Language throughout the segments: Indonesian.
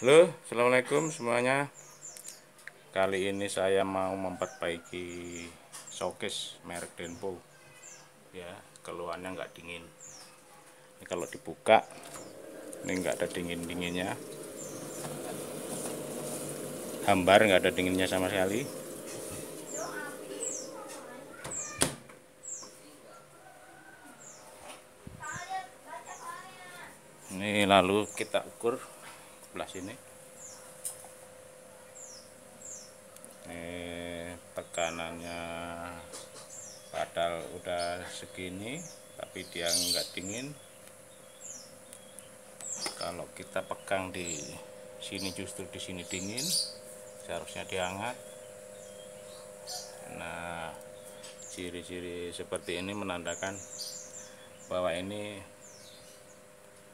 Halo, assalamualaikum semuanya. Kali ini saya mau memperbaiki showcase merek Denpo. Ya, keluhannya nggak dingin. Ini kalau dibuka, ini nggak ada dingin-dinginnya. Hambar, nggak ada dinginnya sama sekali. Ini lalu kita ukur. Sebelah sini ini tekanannya padahal udah segini tapi dia nggak dingin. Kalau kita pegang di sini, justru di sini dingin, seharusnya dihangat. Nah, ciri-ciri seperti ini menandakan bahwa ini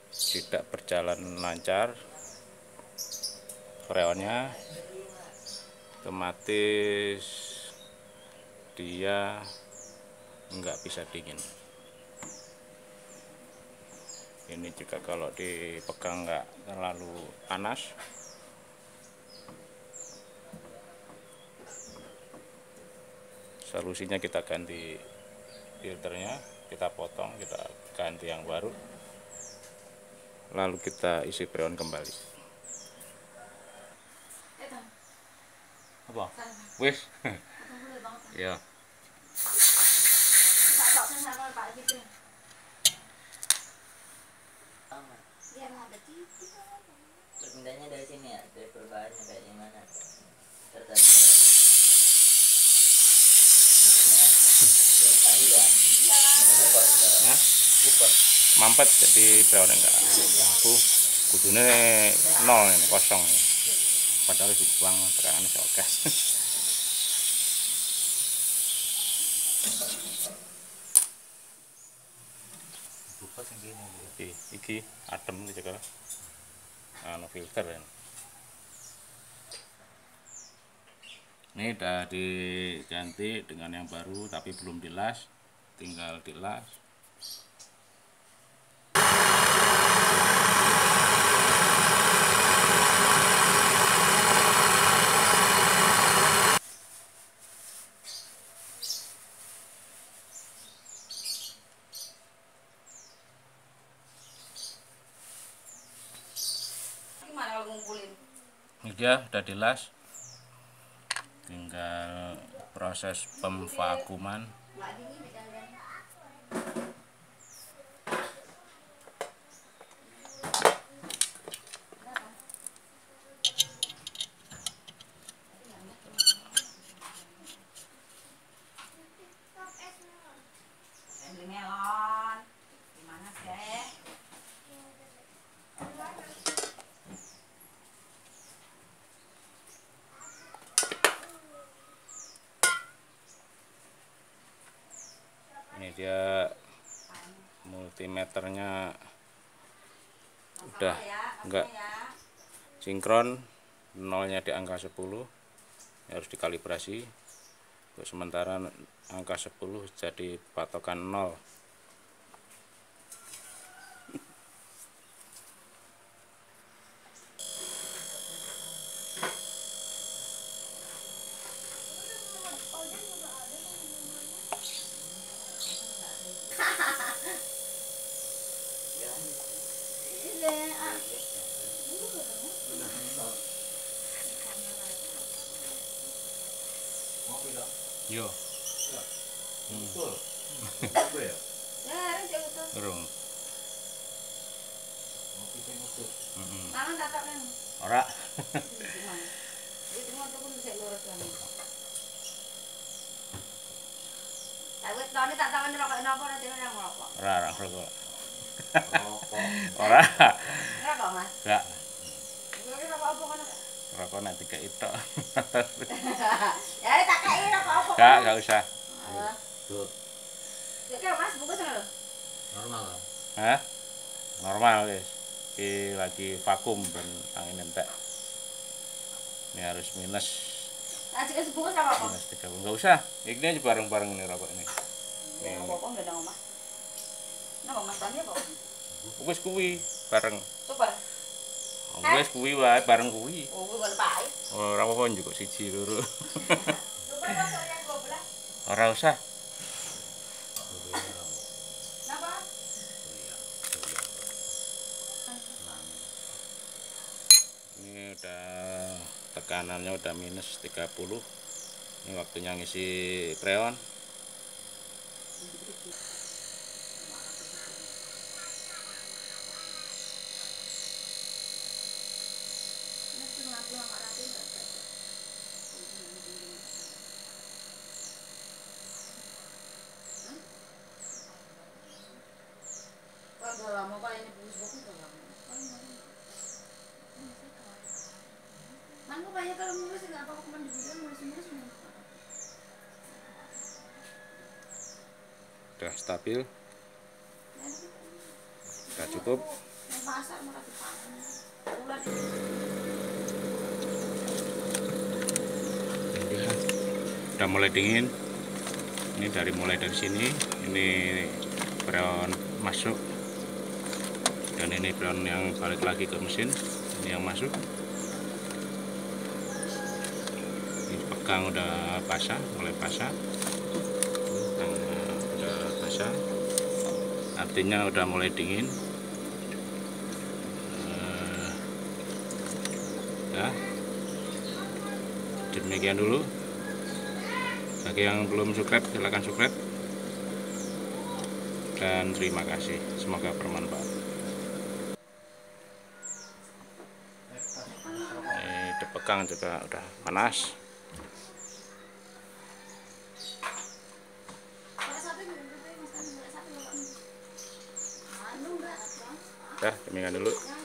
tidak berjalan lancar freonnya, otomatis dia nggak bisa dingin. Ini juga kalau dipegang nggak terlalu panas. Solusinya kita ganti filternya, kita potong, kita ganti yang baru, lalu kita isi freon kembali. Apa? Wes. Ya. Perbedaannya dari sini ya, dari perubahannya kayak gimana? Mampet jadi freon enggak aku kudune 0 ini, kosong. Padahal dibuang terangan oke. Iki adem gitu kan. Anu filter ini. Ini udah diganti dengan yang baru tapi belum dilas, tinggal dilas. Ya, udah dilas, tinggal proses pemvakuman. Dia multimeternya udah enggak sinkron, nolnya di angka 10, harus dikalibrasi. Untuk sementara angka 10 jadi patokan 0. Yo. Betul. Apa ya? Urung. Ora. Ora. Enggak. Rokok nanti ke itu. Ya tak kei rokok. Enggak usah. Tuh. Ya Mas, buka sana. Normal. Hah? Normal, guys. Ini lagi vakum dan angin entek. Ini harus minus. Ajak sebuka sama apa? Minus 30. Enggak usah. Ini aja bareng-bareng ini rokok ini. Ini rokok enggak ada omah. Nah, omah tadi apa? Wis kuwi bareng. Coba. wis kuwi wae bareng kuwi. Oh, kuwi kon pae. Ora apa-apa njukuk siji loro. Ora usah. Napa? Ini udah tekanannya udah minus 30. Ini waktunya ngisi freon. Udah stabil, udah cukup. Lihat, udah mulai dingin. Ini mulai dari sini. Ini brown masuk, dan ini brown yang balik lagi ke mesin. Ini yang masuk. Kang udah basah, mulai basah. Udah basah, artinya udah mulai dingin. Ya, demikian dulu. Bagi yang belum subscribe, silakan subscribe. Dan terima kasih. Semoga bermanfaat. Ini depekang juga udah panas. Demikian dulu.